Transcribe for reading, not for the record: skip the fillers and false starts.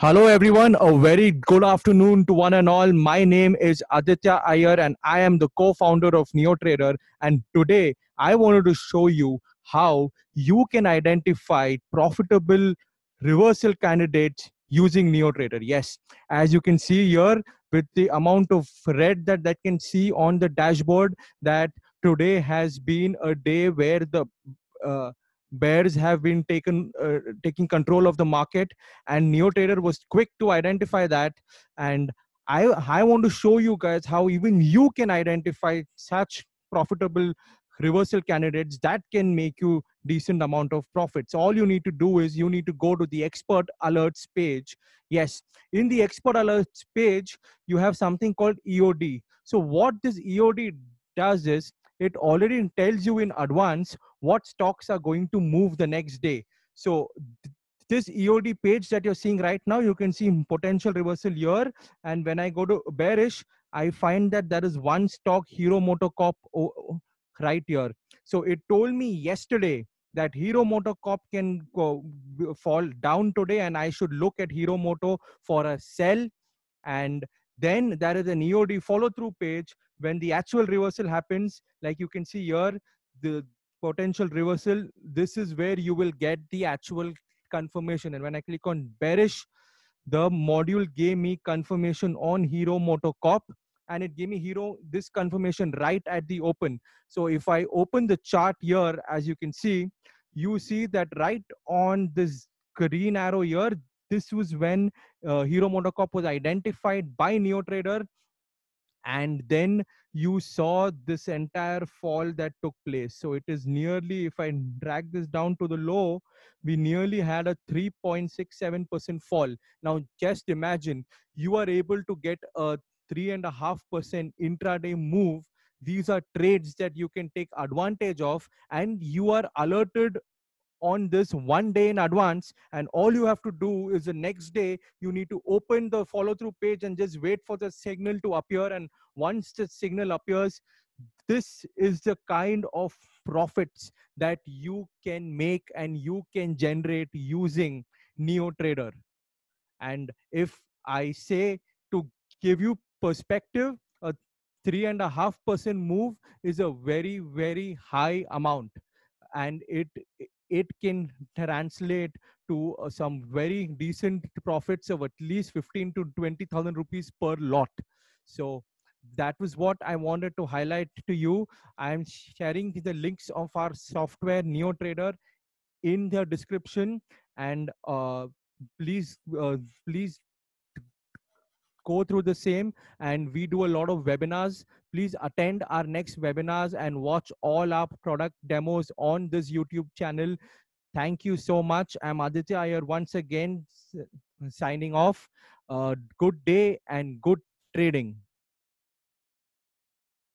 Hello everyone, a very good afternoon to one and all. My name is Aditya Iyer and I am the co-founder of NeoTrader, and today I wanted to show you how you can identify profitable reversal candidates using NeoTrader. Yes, as you can see here with the amount of red that can see on the dashboard, that today has been a day where the bears have been taking control of the market, and NeoTrader was quick to identify that. And I want to show you guys how even you can identify such profitable reversal candidates that can make you decent amount of profits. All you need to do is you need to go to the Expert Alerts page. Yes, in the Expert Alerts page, you have something called EOD. So what this EOD does is it already tells you in advance what stocks are going to move the next day. So this EOD page that you're seeing right now, you can see potential reversal here. And when I go to bearish, I find that there is one stock, Hero MotoCorp, right here. So it told me yesterday that Hero MotoCorp can fall down today, and I should look at Hero Moto for a sell. And then there is an EOD follow-through page. When the actual reversal happens, like you can see here, the potential reversal, this is where you will get the actual confirmation. And when I click on bearish, the module gave me confirmation on Hero MotoCorp, and it gave me this confirmation right at the open. So if I open the chart here, as you see that right on this green arrow here, this was when Hero MotoCorp was identified by NeoTrader. And then you saw this entire fall that took place. So it is nearly, if I drag this down to the low, we nearly had a 3.67% fall. Now, just imagine you are able to get a 3.5% intraday move. These are trades that you can take advantage of, and you are alerted on this one day in advance, and all you have to do is the next day you need to open the follow-through page and just wait for the signal to appear. And once the signal appears, this is the kind of profits that you can make and you can generate using NeoTrader. And if I say to give you perspective, a 3.5% move is a very, very high amount, and it can translate to some very decent profits of at least 15 to 20,000 rupees per lot. So that was what I wanted to highlight to you. I am sharing the links of our software NeoTrader in the description, and please go through the same. And we do a lot of webinars. Please attend our next webinars and watch all our product demos on this YouTube channel. Thank you so much. I'm Aditya Iyer once again signing off. Good day and good trading.